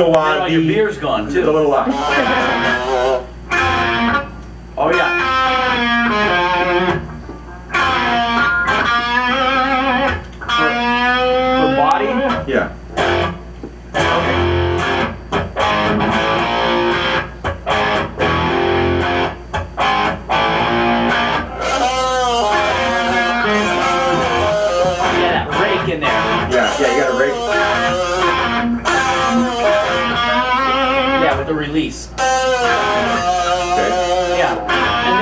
So, your beer's gone too. A little loud. Oh yeah. For body. Yeah. Yeah, that rake in there. Yeah, you got a rake. Yeah, with the release. Okay. Yeah,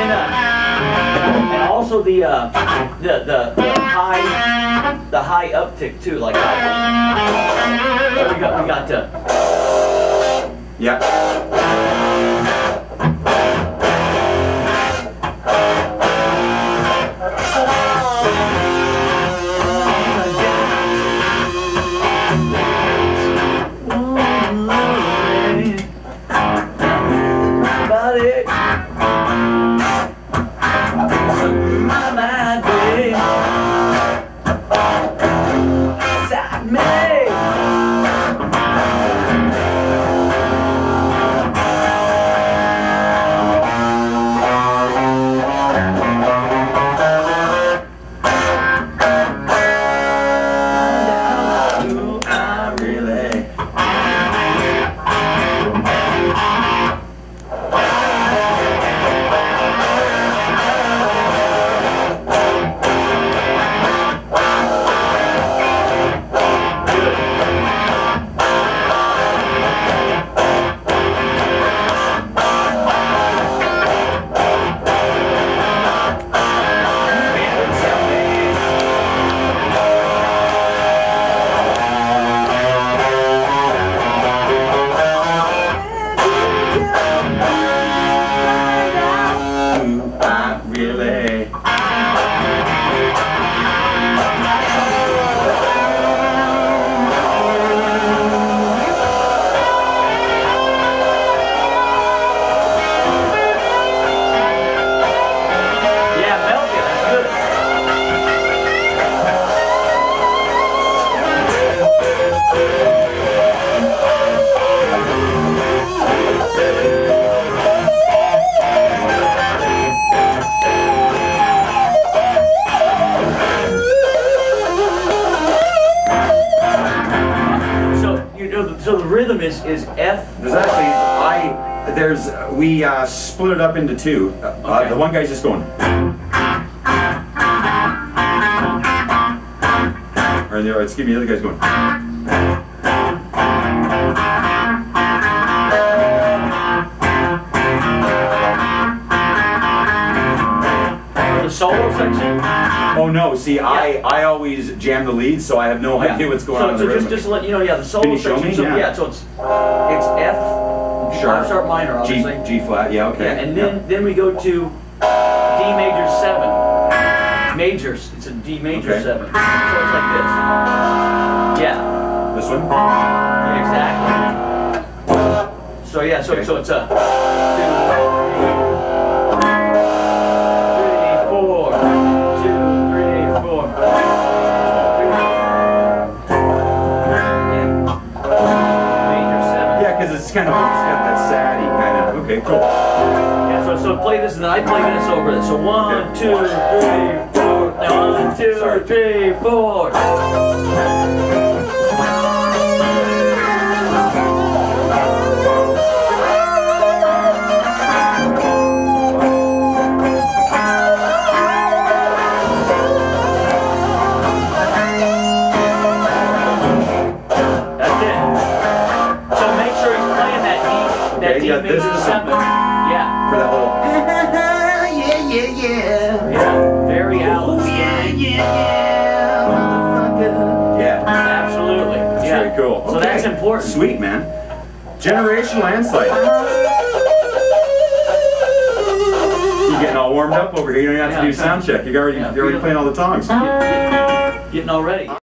and then and also the high uptick too, like that. So we got to. Yeah. So the rhythm is F. There's actually we split it up into two. Okay. The one guy's just going, or the excuse me, the other guy's going. The solo section. Oh no! See, yeah. I always jam the lead, so I have no idea what's going on. So just to let you know, yeah, the solo section. So, yeah, so it's F sharp minor, obviously. G flat. Yeah, okay. Yeah, and then we go to D major 7. Majors. It's a D major 7. So it's like this. Yeah. This one. Yeah, exactly. So yeah, so it's a. It's kind of that sad-y kind of. Okay, cool. Yeah, so play this, and then I play this over this. So 1, 2, 3, 4. 1, 2, 3, 4. Yeah, this is something. Yeah. For that little. Yeah. Very Alice. Motherfucker. Yeah. Absolutely. That's very cool. Okay. So that's important. Sweet, man. Generational insight. You're getting all warmed up over here. You don't have to do sound check. You're already playing all the songs. Getting all ready.